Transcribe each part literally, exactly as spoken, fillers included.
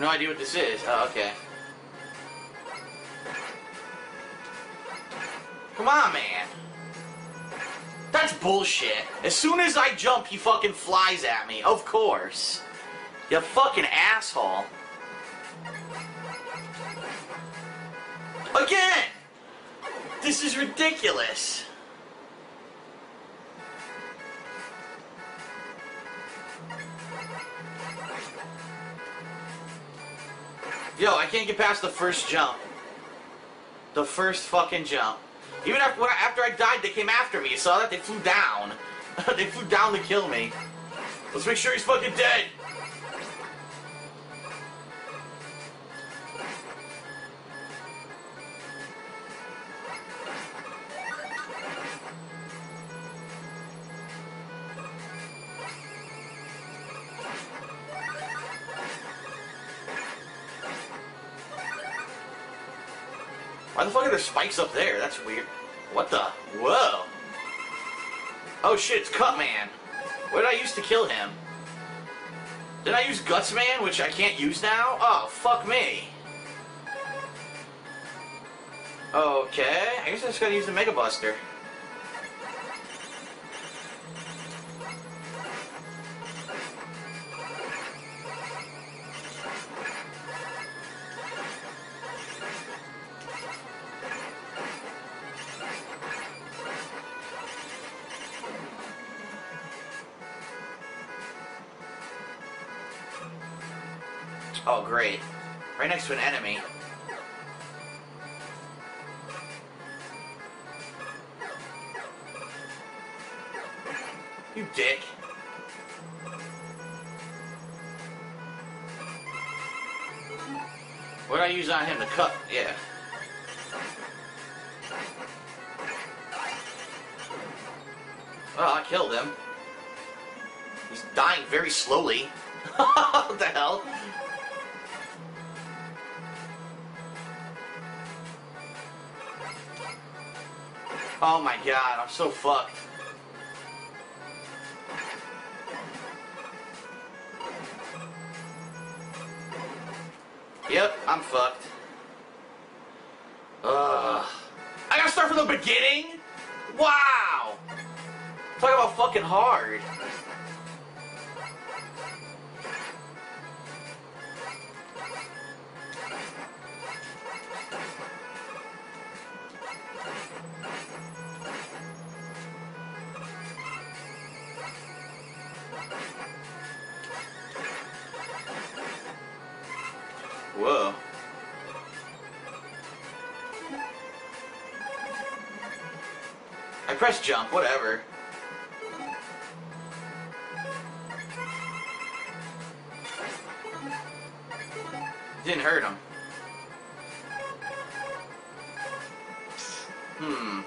No idea what this is. Oh, okay. Come on, man. That's bullshit. As soon as I jump, he fucking flies at me. Of course. You fucking asshole. Again! This is ridiculous. Yo, I can't get past the first jump. The first fucking jump. Even after, after I died, they came after me. You saw that? They flew down. They flew down to kill me. Let's make sure he's fucking dead. Why the fuck are there spikes up there? That's weird. What the? Whoa. Oh shit, it's Cut Man. What did I use to kill him? Did I use Guts Man, which I can't use now? Oh, fuck me. Okay, I guess I just gotta use the Mega Buster. Oh, great. Right next to an enemy. You dick. What did I use on him to cut? Yeah. Well, I killed him. He's dying very slowly. What the hell? Oh my god, I'm so fucked. Yep, I'm fucked. Ugh. I gotta start from the beginning? Wow! Talk about fucking hard. Whoa. I press jump, whatever. Didn't hurt him. Hmm.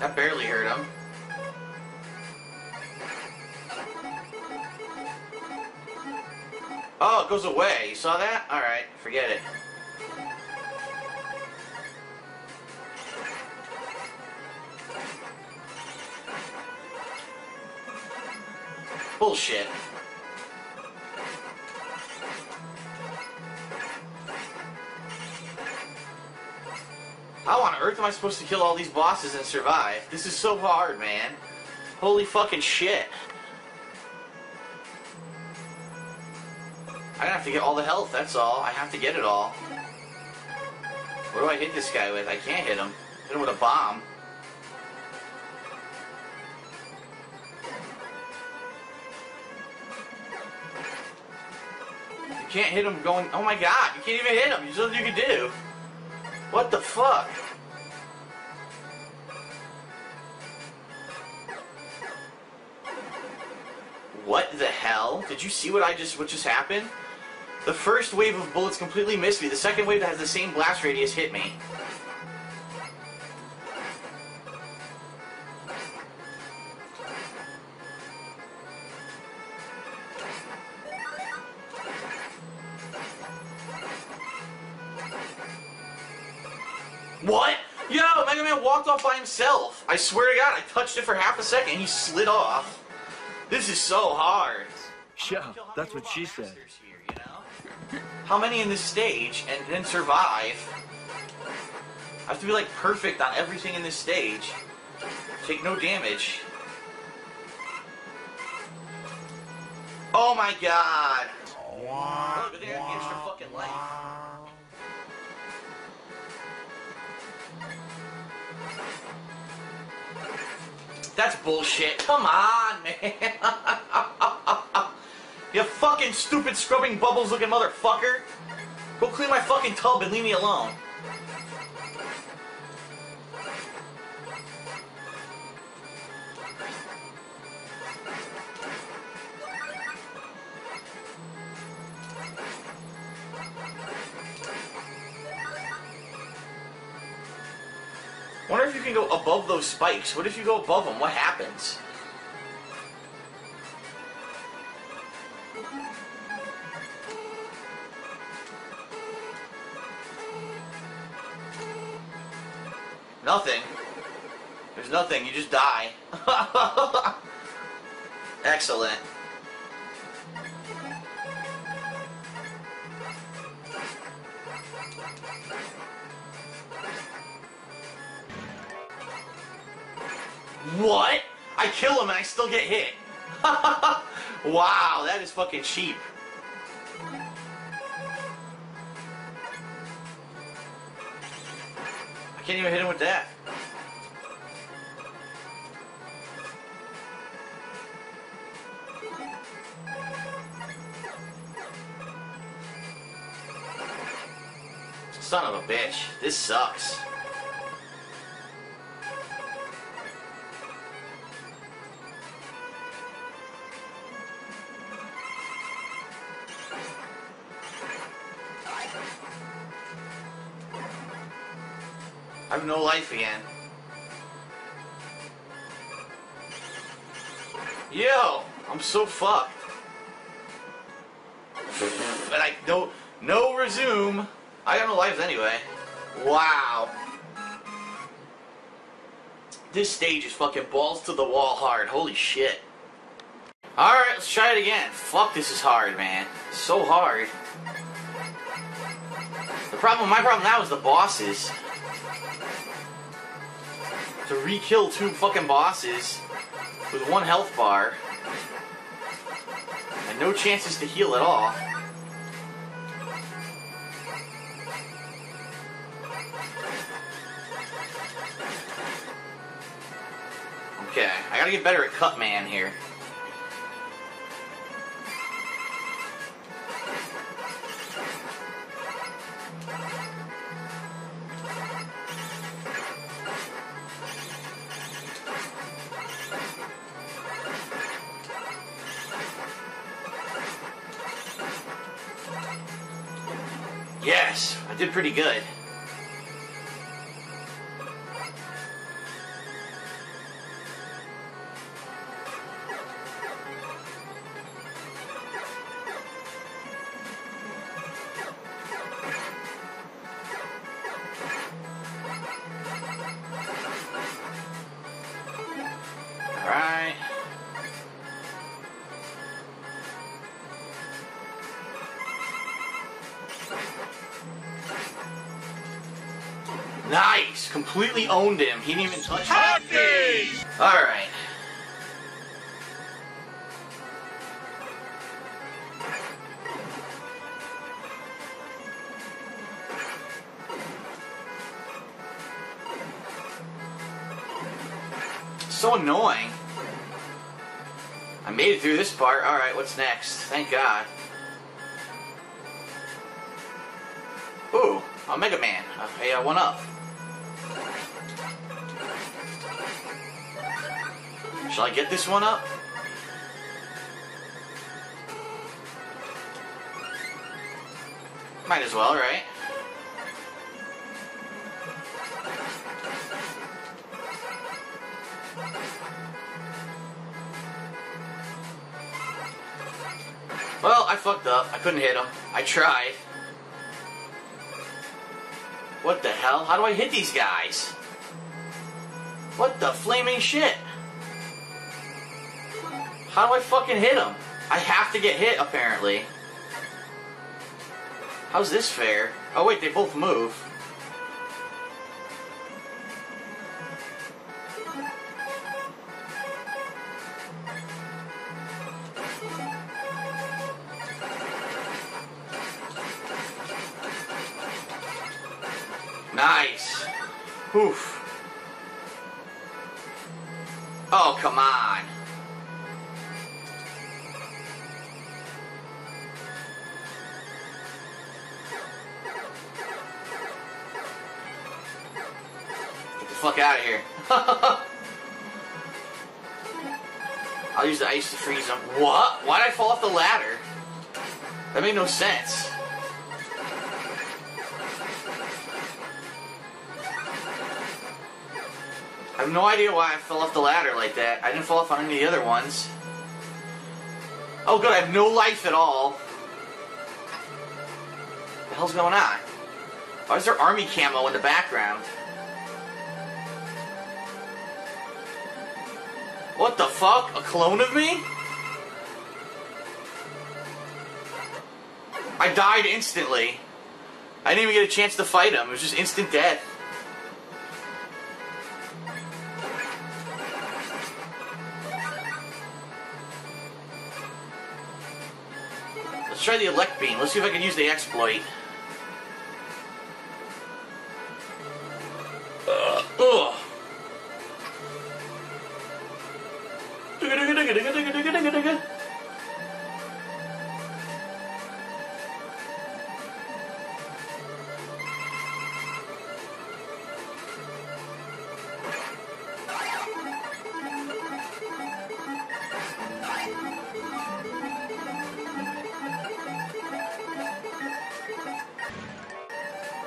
That barely hurt him. Oh, it goes away. You saw that? Alright, forget it. Bullshit. How on earth am I supposed to kill all these bosses and survive? This is so hard, man. Holy fucking shit. I have to get all the health, that's all. I have to get it all. What do I hit this guy with? I can't hit him. Hit him with a bomb. You can't hit him going... Oh my god, you can't even hit him. There's nothing you can do. What the fuck? What the hell? Did you see what I just what just happened? The first wave of bullets completely missed me. The second wave that has the same blast radius hit me. What? Yo, Mega Man walked off by himself. I swear to God, I touched it for half a second and he slid off. This is so hard. show. That's what she said. Here, you know? How many in this stage and then survive? I have to be like perfect on everything in this stage. Take no damage. Oh my god! Look at the extra fucking life. That's bullshit. Come on, man. You fucking stupid scrubbing bubbles looking motherfucker. Go clean my fucking tub and leave me alone. Wonder if you can go above those spikes. What if you go above them? What happens? Nothing. There's nothing. You just die. Excellent. What? I kill him and I still get hit. Wow, that is fucking cheap. I can't even hit him with that. Son of a bitch. This sucks. I have no life again. Yo, I'm so fucked. But I don't, no resume. I got no life anyway. Wow. This stage is fucking balls to the wall hard. Holy shit. Alright, let's try it again. Fuck, this is hard, man. It's so hard. The problem, my problem now is the bosses. To re-kill two fucking bosses with one health bar and no chances to heal at all. Okay, I gotta get better at Cut Man here. Yes, I did pretty good. Nice! Completely owned him. He didn't even touch him. Alright. So annoying. I made it through this part. Alright, what's next? Thank God. Ooh, a Mega Man. Hey, I won up. Shall I get this one up? Might as well, right? Well, I fucked up. I couldn't hit him. I tried. What the hell? How do I hit these guys? What the flaming shit? How do I fucking hit him? I have to get hit, apparently. How's this fair? Oh wait, they both move. Nice. Oof. Oh, come on. Get the fuck out of here. I'll use the ice to freeze them. What? Why'd I fall off the ladder? That made no sense. I have no idea why I fell off the ladder like that. I didn't fall off on any of the other ones. Oh good, I have no life at all. What the hell's going on? Why is there army camo in the background? What the fuck? A clone of me? I died instantly. I didn't even get a chance to fight him. It was just instant death. Let's try the elect beam. Let's see if I can use the exploit. Uh, ugh.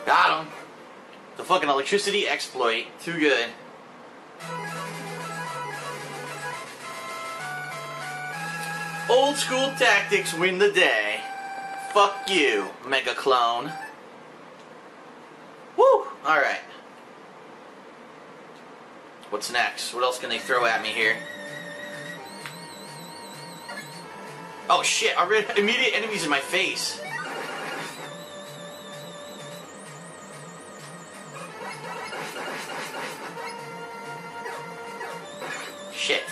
Got him. The fucking electricity exploit. Too good. Old school tactics win the day. Fuck you, Mega Clone. Woo! Alright. What's next? What else can they throw at me here? Oh shit, I read immediate enemies in my face. Shit.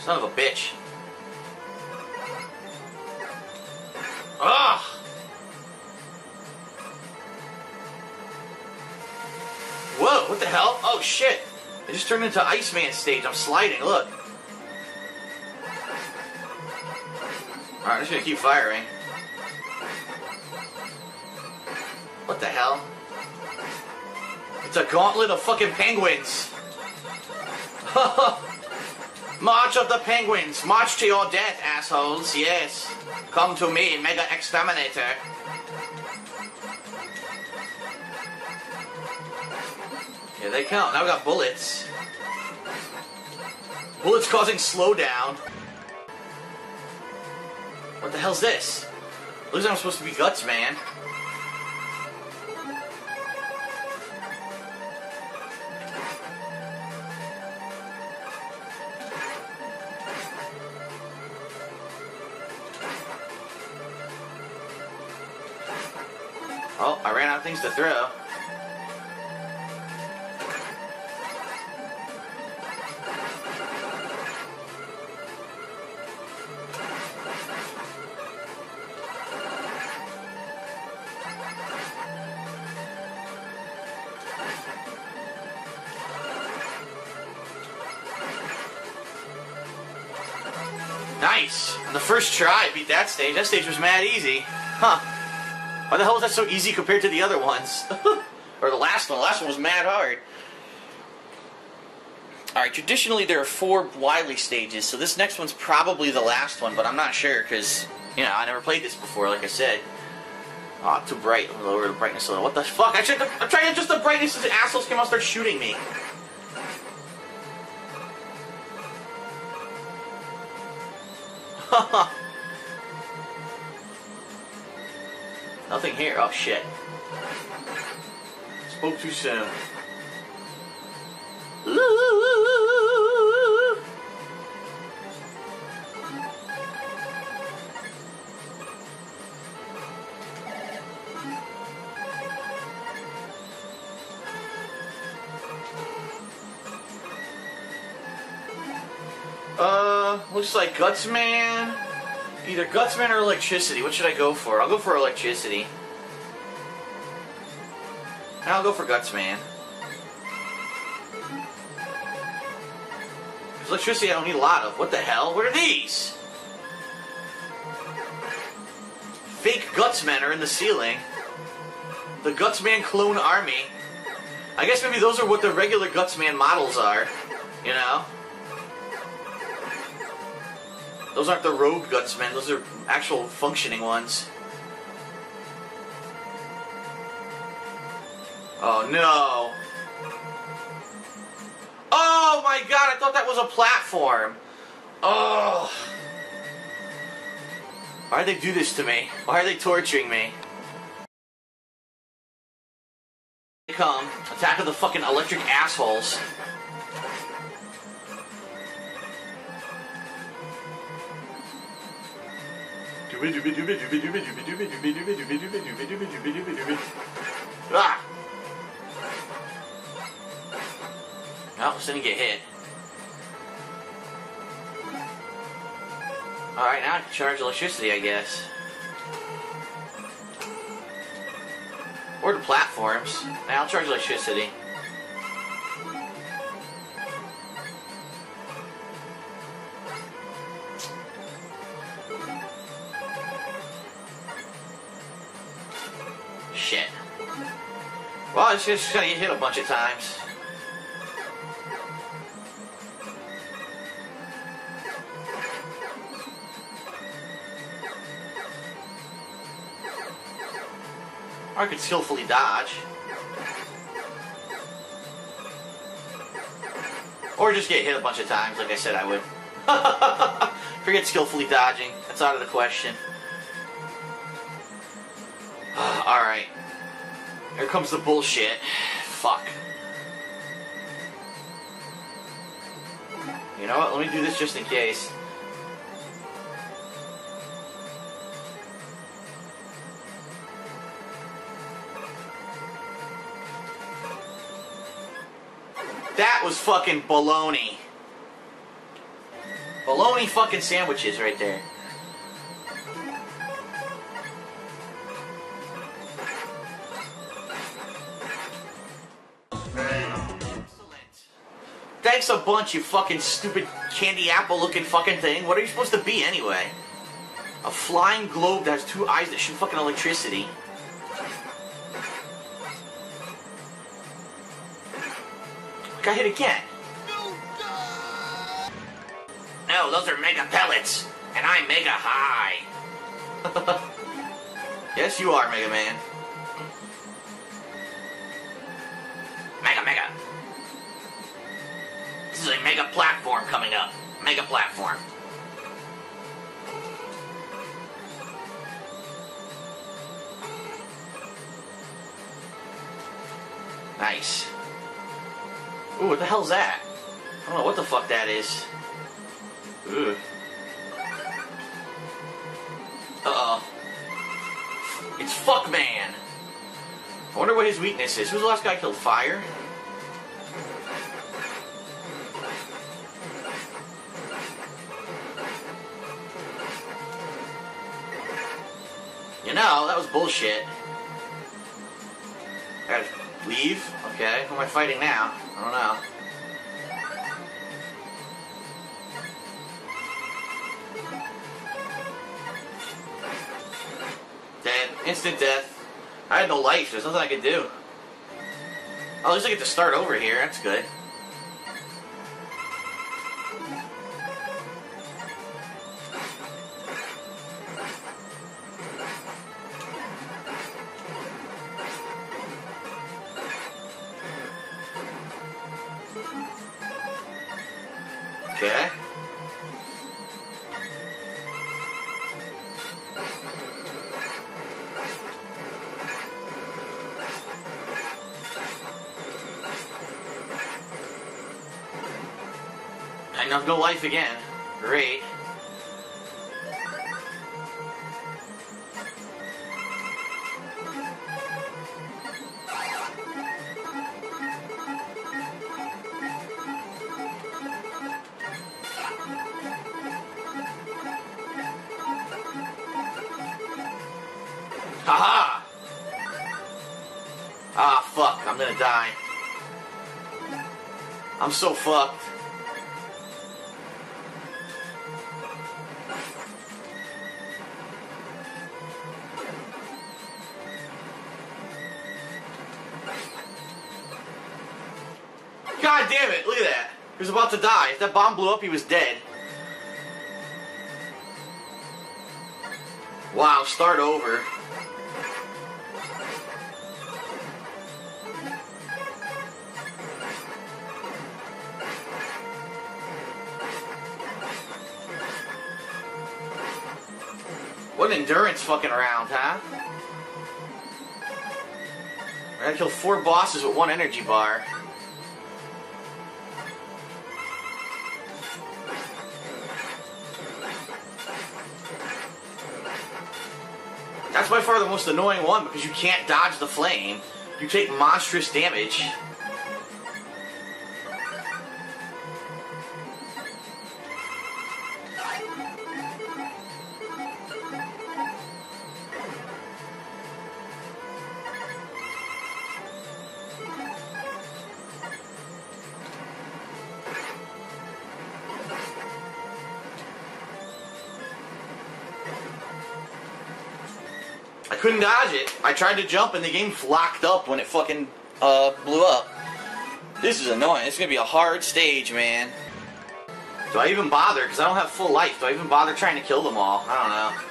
Son of a bitch. Ugh! Whoa, what the hell? Oh shit! I just turned into Ice Man stage. I'm sliding, look. Alright, I'm just gonna keep firing. What the hell? It's a gauntlet of fucking penguins. March of the Penguins. March to your death, assholes. Yes. Come to me, Mega Exterminator. Here they come. Now we got bullets. Bullets causing slowdown. What the hell's this? Looks like I'm supposed to be Guts Man. Oh, I ran out of things to throw. Nice! On the first try, beat that stage. That stage was mad easy. Huh. Why the hell is that so easy compared to the other ones? Or the last one. The last one was mad hard. Alright, traditionally there are four Wily stages, so this next one's probably the last one, but I'm not sure, because, you know, I never played this before, like I said. Aw, oh, too bright. Let me lower the brightness a little. What the fuck? I should, I'm trying to adjust the brightness so the assholes come out and start shooting me. Haha. Nothing here. Oh shit. Spoke too soon. Uh, looks like Guts Man. Either Guts Man or electricity. What should I go for? I'll go for electricity. And I'll go for Guts Man. Because electricity I don't need a lot of. What the hell? What are these? Fake Guts Men are in the ceiling. The Guts Man clone army. I guess maybe those are what the regular Guts Man models are. You know? Those aren't the rogue Guts Men, those are actual functioning ones. Oh no! Oh my god, I thought that was a platform! Oh! Why'd they do this to me? Why are they torturing me? They come, attack of the fucking electric assholes. Ah! I almost didn't get hit. Alright, now I can charge electricity, I guess. Or the platforms. Now I'll charge electricity. Shit. Well, I was just gonna get hit a bunch of times. Or I could skillfully dodge. Or just get hit a bunch of times, like I said I would. Forget skillfully dodging. That's out of the question. Alright. Here comes the bullshit. Fuck. You know what? Let me do this just in case. That was fucking baloney. Baloney fucking sandwiches right there. Thanks a bunch, you fucking stupid candy apple looking fucking thing. What are you supposed to be anyway? A flying globe that has two eyes that shoot fucking electricity. Got hit again. No, those are mega pellets. And I'm mega high. Yes, you are, Mega Man. Mega, mega. This is a mega platform coming up. Mega platform. Nice. Ooh, what the hell's that? I don't know what the fuck that is. Ooh. Uh-oh. It's Fuck Man. I wonder what his weakness is. Who's the last guy killed? Fire? You know, that was bullshit. I gotta leave? Okay, who am I fighting now? I don't know. Dead. Instant death. I had no life. There's nothing I could do. Oh, at least I get to start over here. That's good. Okay. and I've got life again. Great. Haha! Ah, fuck, I'm gonna die. I'm so fucked. God damn it, look at that. He was about to die. If that bomb blew up, he was dead. Wow, start over. What an endurance fucking round, huh? I gotta kill four bosses with one energy bar. That's by far the most annoying one because you can't dodge the flame. You take monstrous damage. Couldn't dodge it. I tried to jump and the game locked up when it fucking uh, blew up. This is annoying. It's gonna be a hard stage, man. Do I even bother? Because I don't have full life. Do I even bother trying to kill them all? I don't know.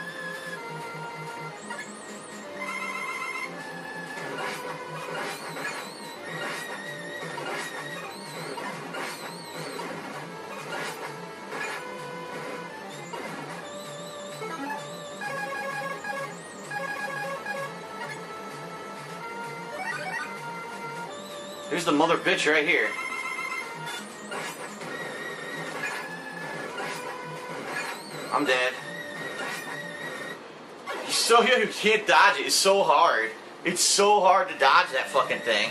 Here's the mother bitch right here. I'm dead. He's so here, you can't dodge it. It's so hard. It's so hard to dodge that fucking thing.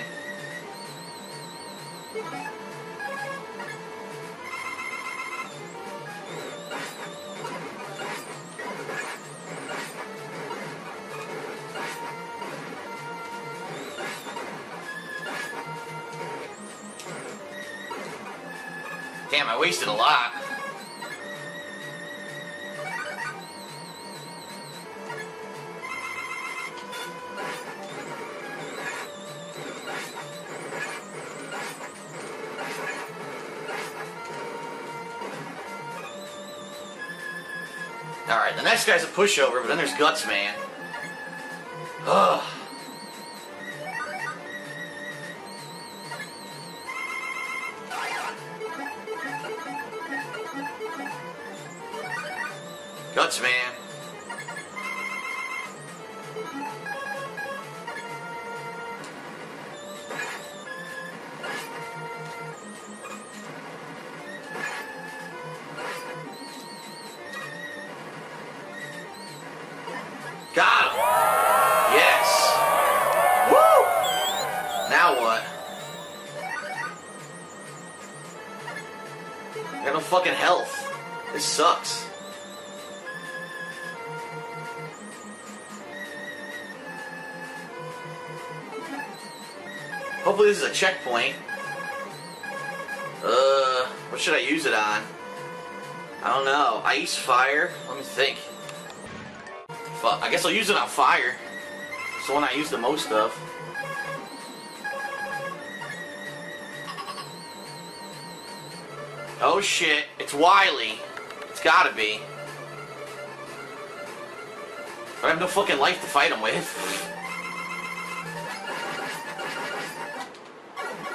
Damn, I wasted a lot. Alright, the next guy's a pushover, but then there's Guts Man. Ugh. Guts Man. Got him. Yes. Woo! Now what? I got no fucking health. This sucks. Hopefully this is a checkpoint. Uh, what should I use it on? I don't know. Ice, fire? Let me think. Fuck, I guess I'll use it on fire. It's the one I use the most of. Oh shit, it's Wily. It's gotta be. I have no fucking life to fight him with.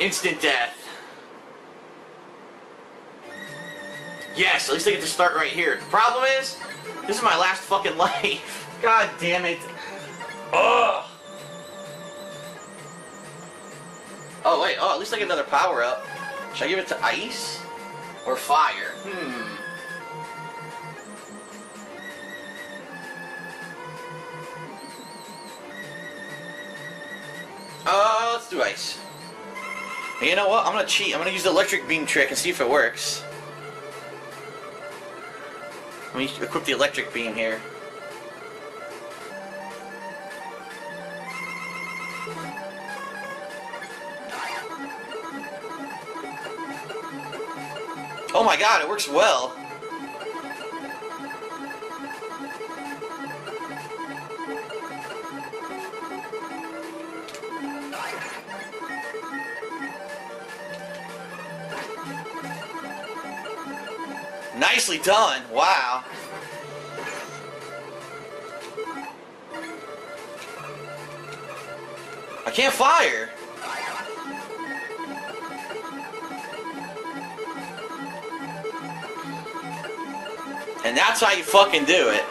Instant death. Yes, at least I get to start right here. The problem is, this is my last fucking life. God damn it. Ugh. Oh, wait. Oh, at least I get another power up. Should I give it to Ice? Or fire. Hmm. Uh, let's do ice. You know what? I'm gonna cheat. I'm gonna use the electric beam trick and see if it works. Let me equip the electric beam here. Oh my god, it works well. Nicely done. Wow. I can't fire. And that's how you fucking do it.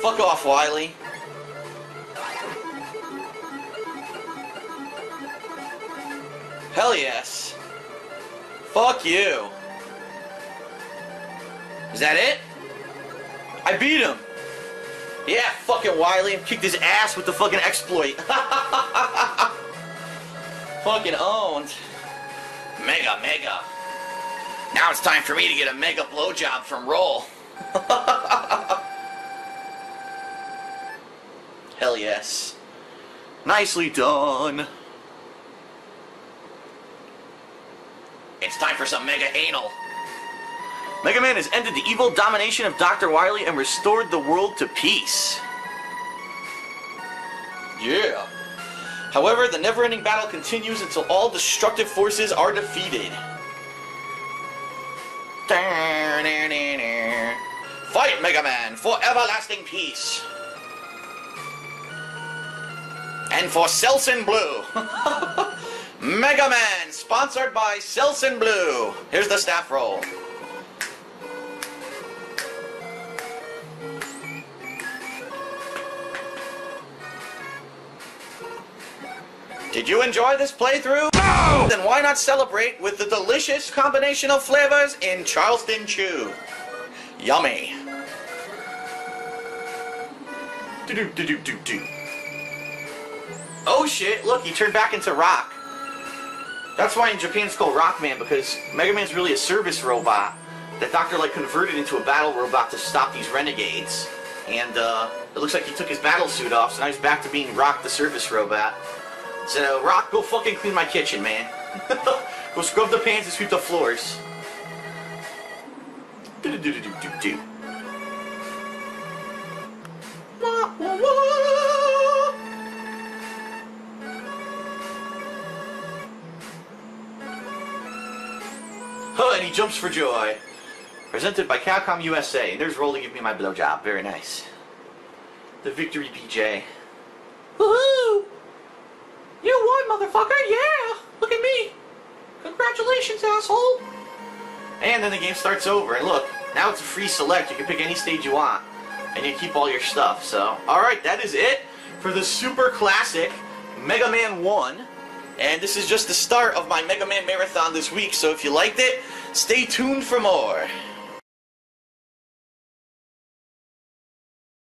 Fuck off, Wily. Hell yes. Fuck you. Is that it? I beat him. Yeah, fucking Wily. Kicked his ass with the fucking exploit. Fucking owned. Mega, mega. Now it's time for me to get a mega blowjob from Roll. Hell yes. Nicely done. It's time for some mega anal. Mega Man has ended the evil domination of Doctor Wily and restored the world to peace. Yeah. However, the never-ending battle continues until all destructive forces are defeated. Fight, Mega Man, for everlasting peace. And for Selsun Blue. Mega Man, sponsored by Selsun Blue. Here's the staff roll. Did you enjoy this playthrough? No! Then why not celebrate with the delicious combination of flavors in Charleston Chew? Yummy. Do do do do do. Oh shit, look, he turned back into rock. That's why in Japan it's called Rock Man, because Mega Man's really a service robot that Doctor Light converted into a battle robot to stop these renegades. And uh, it looks like he took his battle suit off, so now he's back to being Rock the service robot. So, Rock, go fucking clean my kitchen, man. Go scrub the pans and sweep the floors. Do-do-do-do-do-do-do. And he jumps for joy. Presented by Capcom U S A. And there's Roll to give me my blowjob. Very nice. The victory P J. Woohoo! You won, motherfucker! Yeah! Look at me! Congratulations, asshole! And then the game starts over. And look, now it's a free select. You can pick any stage you want. And you keep all your stuff. So, alright, that is it for the super classic Mega Man one. And this is just the start of my Mega Man Marathon this week, so if you liked it, stay tuned for more.